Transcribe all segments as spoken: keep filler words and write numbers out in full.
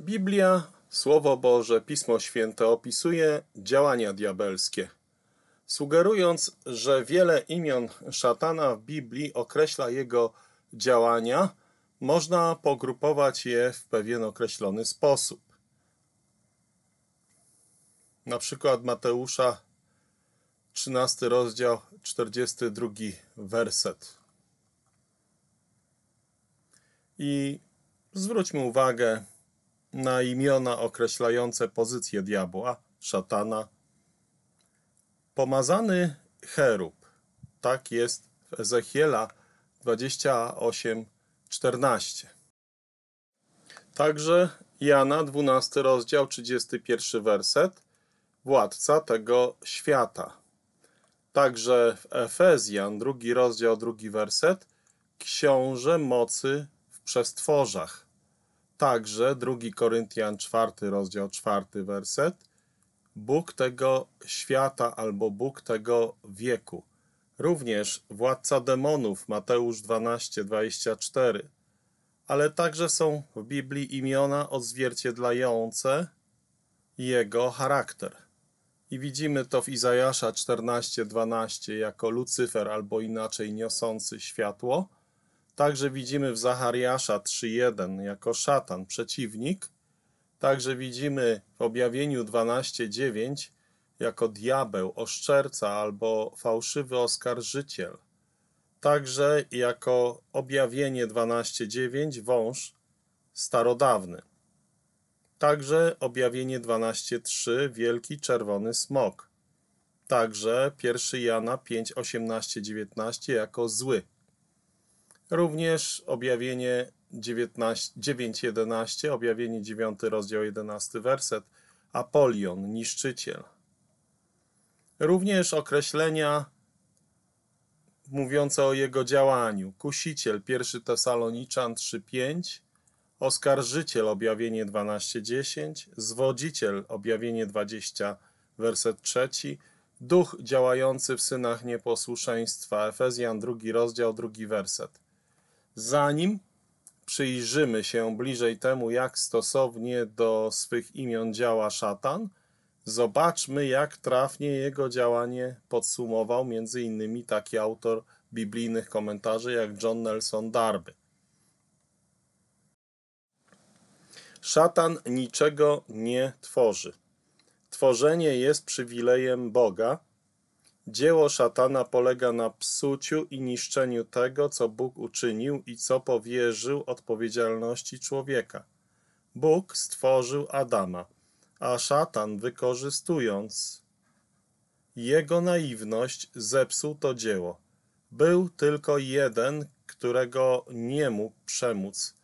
Biblia, Słowo Boże, Pismo Święte opisuje działania diabelskie, sugerując, że wiele imion szatana w Biblii określa jego działania, można pogrupować je w pewien określony sposób. Na przykład Mateusza, trzynasty rozdział, czterdziesty drugi werset. I zwróćmy uwagę na imiona określające pozycję diabła, szatana. Pomazany cherub, tak jest w Ezechiela dwadzieścia osiem, czternaście. Także Jana dwunasty rozdział, trzydziesty pierwszy werset, władca tego świata. Także w Efezjan drugi rozdział, drugi werset, książę mocy w przestworzach. Także drugi Koryntian czwarty rozdział, czwarty werset, Bóg tego świata albo Bóg tego wieku. Również władca demonów, Mateusz dwanaście, dwadzieścia cztery. Ale także są w Biblii imiona odzwierciedlające jego charakter. I widzimy to w Izajasza czternaście, dwanaście jako Lucyfer albo inaczej niosący światło. Także widzimy w Zachariasza trzy, jeden jako szatan, przeciwnik. Także widzimy w Objawieniu dwanaście, dziewięć jako diabeł, oszczerca albo fałszywy oskarżyciel. Także jako Objawienie dwanaście, dziewięć wąż starodawny. Także Objawienie dwanaście, trzy wielki czerwony smok. Także pierwszy Jana pięć, osiemnaście, dziewiętnaście jako zły. Również Objawienie dziewięć, jedenaście, Objawienie dziewiąty rozdział jedenasty werset, Apolion, niszczyciel. Również określenia mówiące o jego działaniu. Kusiciel, pierwszy Tesaloniczan trzy, pięć, oskarżyciel, Objawienie dwanaście, dziesięć, zwodziciel, Objawienie dwadzieścia, werset trzeci, duch działający w synach nieposłuszeństwa, Efezjan drugi rozdział, drugi werset. Zanim przyjrzymy się bliżej temu, jak stosownie do swych imion działa szatan, zobaczmy, jak trafnie jego działanie podsumował między innymi taki autor biblijnych komentarzy jak John Nelson Darby. Szatan niczego nie tworzy. Tworzenie jest przywilejem Boga. Dzieło szatana polega na psuciu i niszczeniu tego, co Bóg uczynił i co powierzył odpowiedzialności człowieka. Bóg stworzył Adama, a szatan, wykorzystując jego naiwność, zepsuł to dzieło. Był tylko jeden, którego nie mógł przemóc.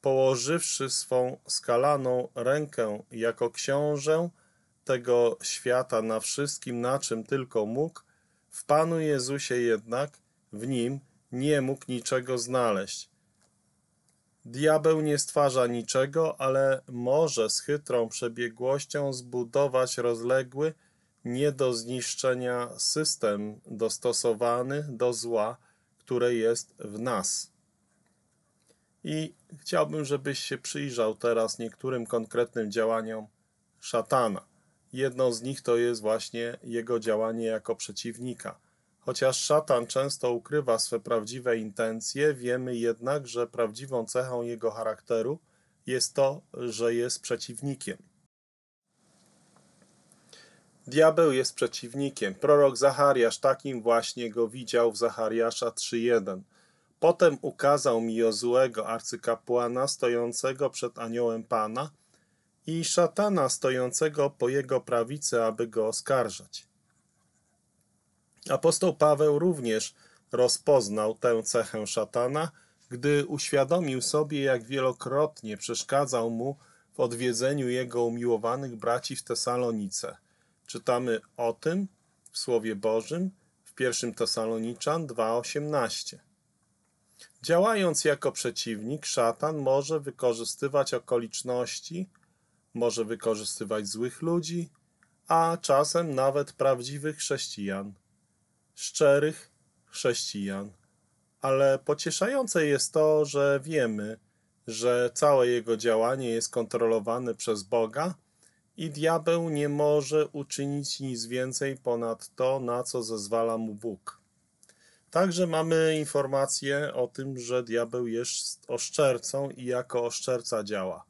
Położywszy swą skalaną rękę jako książę tego świata na wszystkim, na czym tylko mógł, w Panu Jezusie jednak, w Nim, nie mógł niczego znaleźć. Diabeł nie stwarza niczego, ale może z chytrą przebiegłością zbudować rozległy, nie do zniszczenia system dostosowany do zła, które jest w nas. I chciałbym, żebyś się przyjrzał teraz niektórym konkretnym działaniom szatana. Jedną z nich to jest właśnie jego działanie jako przeciwnika. Chociaż szatan często ukrywa swe prawdziwe intencje, wiemy jednak, że prawdziwą cechą jego charakteru jest to, że jest przeciwnikiem. Diabeł jest przeciwnikiem. Prorok Zachariasz takim właśnie go widział w Zachariasza trzy, jeden. Potem ukazał mi Jozuego, arcykapłana, stojącego przed aniołem Pana, i szatana stojącego po jego prawicy, aby go oskarżać. Apostoł Paweł również rozpoznał tę cechę szatana, gdy uświadomił sobie, jak wielokrotnie przeszkadzał mu w odwiedzeniu jego umiłowanych braci w Tesalonice. Czytamy o tym w Słowie Bożym w pierwszym Tesaloniczan dwa, osiemnaście. Działając jako przeciwnik, szatan może wykorzystywać okoliczności, może wykorzystywać złych ludzi, a czasem nawet prawdziwych chrześcijan, szczerych chrześcijan. Ale pocieszające jest to, że wiemy, że całe jego działanie jest kontrolowane przez Boga i diabeł nie może uczynić nic więcej ponad to, na co zezwala mu Bóg. Także mamy informację o tym, że diabeł jest oszczercą i jako oszczerca działa.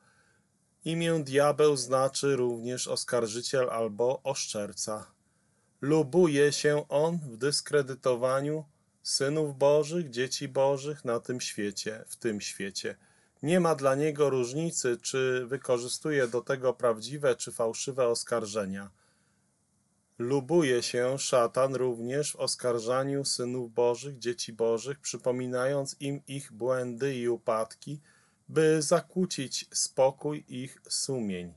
Imię diabeł znaczy również oskarżyciel albo oszczerca. Lubuje się on w dyskredytowaniu synów bożych, dzieci bożych na tym świecie, w tym świecie. Nie ma dla niego różnicy, czy wykorzystuje do tego prawdziwe czy fałszywe oskarżenia. Lubuje się szatan również w oskarżaniu synów bożych, dzieci bożych, przypominając im ich błędy i upadki, by zakłócić spokój ich sumień.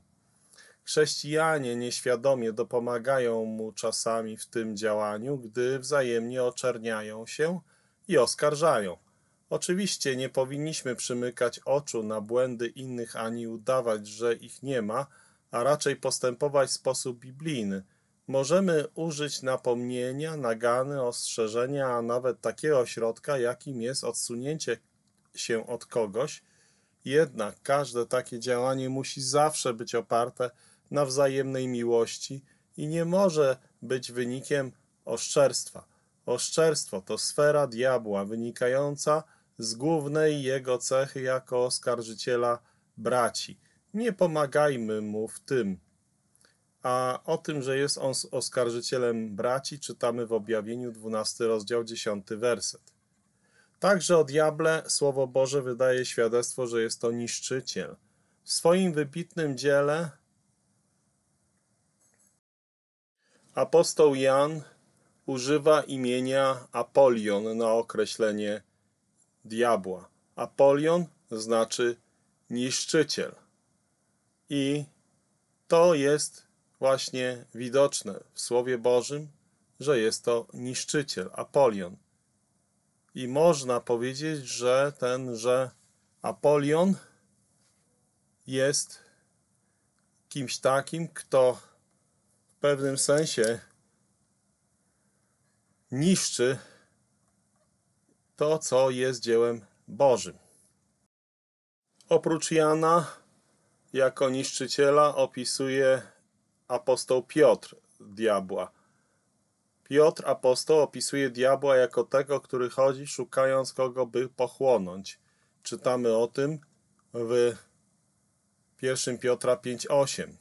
Chrześcijanie nieświadomie dopomagają mu czasami w tym działaniu, gdy wzajemnie oczerniają się i oskarżają. Oczywiście nie powinniśmy przymykać oczu na błędy innych ani udawać, że ich nie ma, a raczej postępować w sposób biblijny. Możemy użyć napomnienia, nagany, ostrzeżenia, a nawet takiego środka, jakim jest odsunięcie się od kogoś. Jednak każde takie działanie musi zawsze być oparte na wzajemnej miłości i nie może być wynikiem oszczerstwa. Oszczerstwo to sfera diabła wynikająca z głównej jego cechy jako oskarżyciela braci. Nie pomagajmy mu w tym. A o tym, że jest on oskarżycielem braci, czytamy w Objawieniu dwunasty rozdział, dziesiąty werset. Także o diable Słowo Boże wydaje świadectwo, że jest to niszczyciel. W swoim wybitnym dziele apostoł Jan używa imienia Apolion na określenie diabła. Apolion znaczy niszczyciel. I to jest właśnie widoczne w Słowie Bożym, że jest to niszczyciel, Apolion. I można powiedzieć, że tenże Apolion jest kimś takim, kto w pewnym sensie niszczy to, co jest dziełem Bożym. Oprócz Jana jako niszczyciela opisuje apostoł Piotr diabła. Piotr apostoł opisuje diabła jako tego, który chodzi szukając kogo by pochłonąć. Czytamy o tym w pierwszym Piotra pięć, osiem.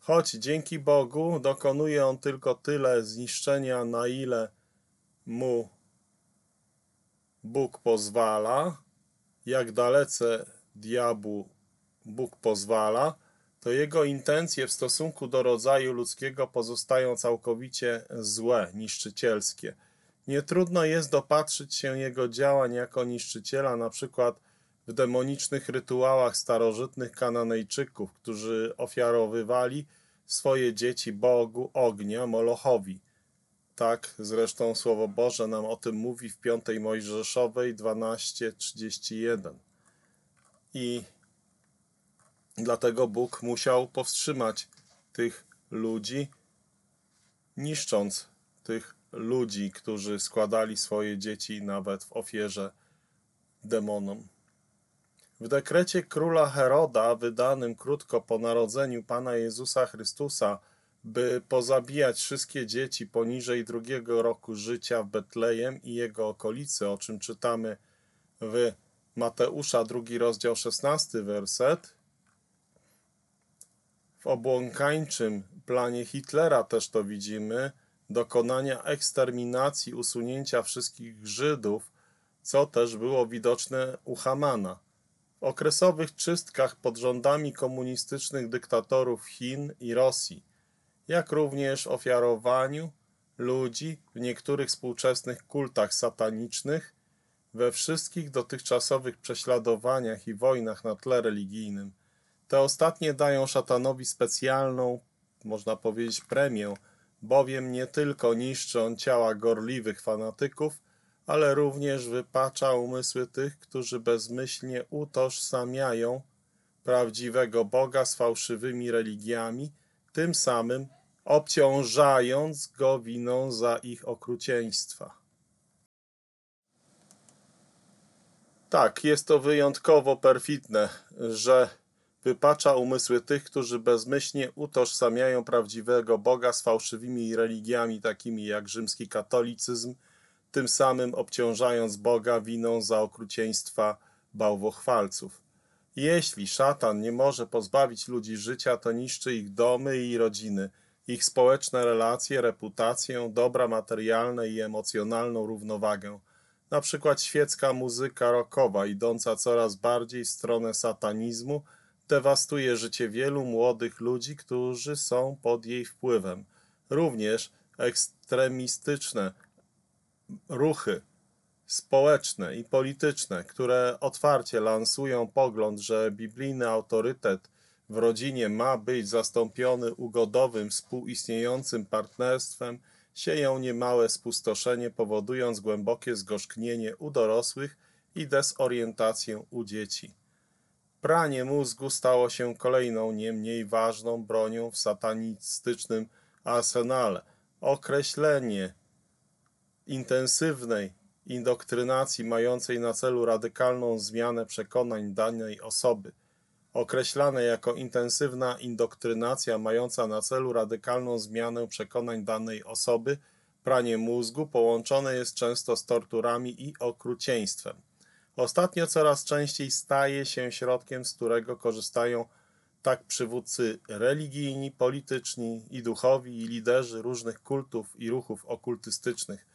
Choć dzięki Bogu dokonuje on tylko tyle zniszczenia, na ile mu Bóg pozwala, jak dalece diabłu Bóg pozwala, to jego intencje w stosunku do rodzaju ludzkiego pozostają całkowicie złe, niszczycielskie. Nie trudno jest dopatrzyć się jego działań jako niszczyciela, na przykład w demonicznych rytuałach starożytnych Kananejczyków, którzy ofiarowywali swoje dzieci Bogu ognia, Molochowi. Tak zresztą Słowo Boże nam o tym mówi w piątej Mojżeszowej, dwunastej, trzydziestej pierwszej. I dlatego Bóg musiał powstrzymać tych ludzi, niszcząc tych ludzi, którzy składali swoje dzieci nawet w ofierze demonom. W dekrecie króla Heroda, wydanym krótko po narodzeniu Pana Jezusa Chrystusa, by pozabijać wszystkie dzieci poniżej drugiego roku życia w Betlejem i jego okolicy, o czym czytamy w Mateusza drugi rozdział, szesnasty werset, w obłąkańczym planie Hitlera też to widzimy, dokonania eksterminacji, usunięcia wszystkich Żydów, co też było widoczne u Hamana. W okresowych czystkach pod rządami komunistycznych dyktatorów Chin i Rosji, jak również ofiarowaniu ludzi w niektórych współczesnych kultach satanicznych, we wszystkich dotychczasowych prześladowaniach i wojnach na tle religijnym. Te ostatnie dają szatanowi specjalną, można powiedzieć, premię, bowiem nie tylko niszczy on ciała gorliwych fanatyków, ale również wypacza umysły tych, którzy bezmyślnie utożsamiają prawdziwego Boga z fałszywymi religiami, tym samym obciążając go winą za ich okrucieństwa. Tak, jest to wyjątkowo perfidne, że wypacza umysły tych, którzy bezmyślnie utożsamiają prawdziwego Boga z fałszywymi religiami takimi jak rzymski katolicyzm, tym samym obciążając Boga winą za okrucieństwa bałwochwalców. Jeśli szatan nie może pozbawić ludzi życia, to niszczy ich domy i rodziny, ich społeczne relacje, reputację, dobra materialne i emocjonalną równowagę. Na przykład świecka muzyka rockowa, idąca coraz bardziej w stronę satanizmu, dewastuje życie wielu młodych ludzi, którzy są pod jej wpływem. Również ekstremistyczne ruchy społeczne i polityczne, które otwarcie lansują pogląd, że biblijny autorytet w rodzinie ma być zastąpiony ugodowym, współistniejącym partnerstwem, sieją niemałe spustoszenie, powodując głębokie zgorzknienie u dorosłych i dezorientację u dzieci. Pranie mózgu stało się kolejną, nie mniej ważną bronią w satanistycznym arsenale. Określenie intensywnej indoktrynacji mającej na celu radykalną zmianę przekonań danej osoby, określane jako intensywna indoktrynacja mająca na celu radykalną zmianę przekonań danej osoby, pranie mózgu połączone jest często z torturami i okrucieństwem. Ostatnio coraz częściej staje się środkiem, z którego korzystają tak przywódcy religijni, polityczni i duchowi, i liderzy różnych kultów i ruchów okultystycznych.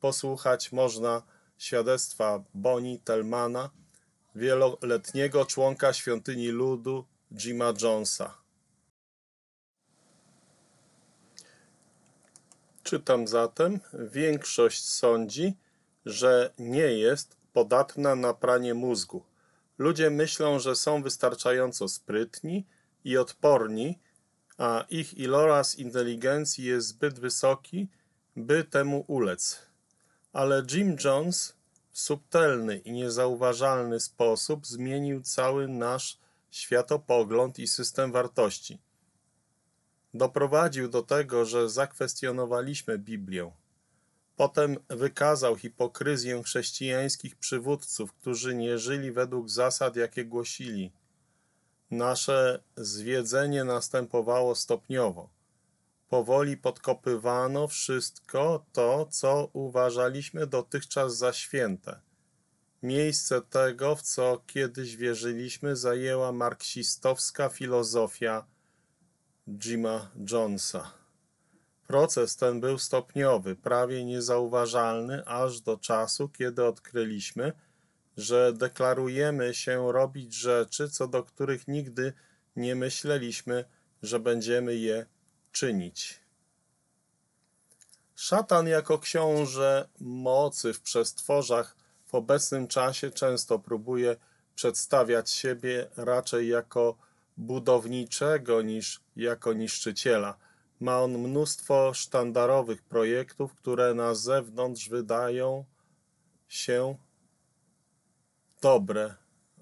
Posłuchać można świadectwa Boni Telmana, wieloletniego członka świątyni ludu Jima Jonesa. Czytam zatem, większość sądzi, że nie jest podatna na pranie mózgu. Ludzie myślą, że są wystarczająco sprytni i odporni, a ich iloraz inteligencji jest zbyt wysoki, by temu ulec. Ale Jim Jones w subtelny i niezauważalny sposób zmienił cały nasz światopogląd i system wartości. Doprowadził do tego, że zakwestionowaliśmy Biblię. Potem wykazał hipokryzję chrześcijańskich przywódców, którzy nie żyli według zasad, jakie głosili. Nasze zwiedzenie następowało stopniowo. Powoli podkopywano wszystko to, co uważaliśmy dotychczas za święte. Miejsce tego, w co kiedyś wierzyliśmy, zajęła marksistowska filozofia Jima Jonesa. Proces ten był stopniowy, prawie niezauważalny, aż do czasu, kiedy odkryliśmy, że deklarujemy się robić rzeczy, co do których nigdy nie myśleliśmy, że będziemy je czynić. Szatan jako książę mocy w przestworzach w obecnym czasie często próbuje przedstawiać siebie raczej jako budowniczego niż jako niszczyciela. Ma on mnóstwo sztandarowych projektów, które na zewnątrz wydają się dobre,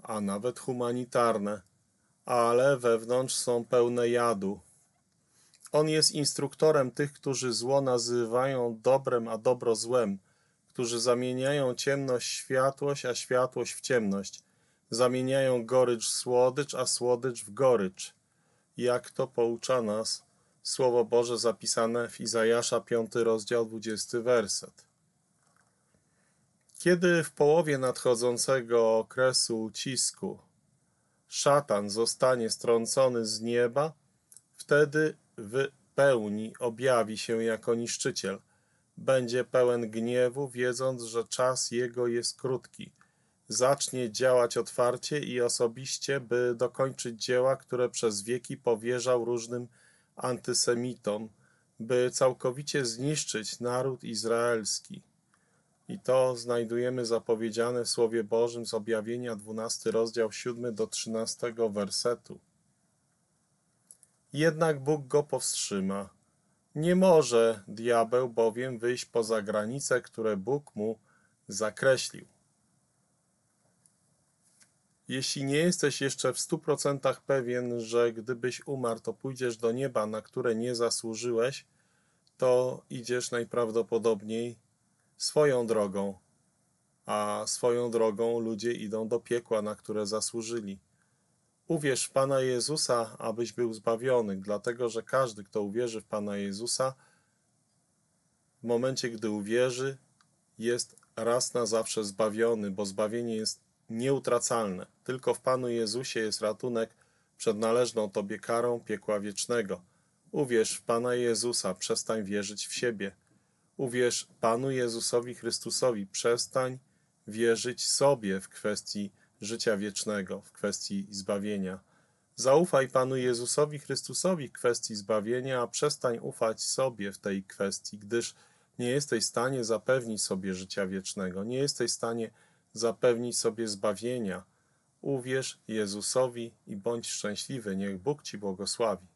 a nawet humanitarne, ale wewnątrz są pełne jadu. On jest instruktorem tych, którzy zło nazywają dobrem, a dobro złem, którzy zamieniają ciemność w światłość, a światłość w ciemność, zamieniają gorycz w słodycz, a słodycz w gorycz. Jak to poucza nas Słowo Boże zapisane w Izajasza piąty rozdział dwudziesty werset. Kiedy w połowie nadchodzącego okresu ucisku szatan zostanie strącony z nieba, wtedy w pełni objawi się jako niszczyciel. Będzie pełen gniewu, wiedząc, że czas jego jest krótki. Zacznie działać otwarcie i osobiście, by dokończyć dzieła, które przez wieki powierzał różnym antysemitom, by całkowicie zniszczyć naród izraelski. I to znajdujemy zapowiedziane w Słowie Bożym z objawienia dwunasty rozdział siódmy do trzynastego wersetu. Jednak Bóg go powstrzyma. Nie może diabeł bowiem wyjść poza granice, które Bóg mu zakreślił. Jeśli nie jesteś jeszcze w stu procentach pewien, że gdybyś umarł, to pójdziesz do nieba, na które nie zasłużyłeś, to idziesz najprawdopodobniej swoją drogą. a swoją drogą ludzie idą do piekła, na które zasłużyli. Uwierz w Pana Jezusa, abyś był zbawiony, dlatego że każdy, kto uwierzy w Pana Jezusa, w momencie, gdy uwierzy, jest raz na zawsze zbawiony, bo zbawienie jest nieutracalne. Tylko w Panu Jezusie jest ratunek przed należną Tobie karą piekła wiecznego. Uwierz w Pana Jezusa, przestań wierzyć w siebie. Uwierz Panu Jezusowi Chrystusowi, przestań wierzyć sobie w kwestii życia wiecznego, w kwestii zbawienia. Zaufaj Panu Jezusowi Chrystusowi w kwestii zbawienia, a przestań ufać sobie w tej kwestii, gdyż nie jesteś w stanie zapewnić sobie życia wiecznego, nie jesteś w stanie zapewnić sobie zbawienia. Uwierz Jezusowi i bądź szczęśliwy, niech Bóg Ci błogosławi.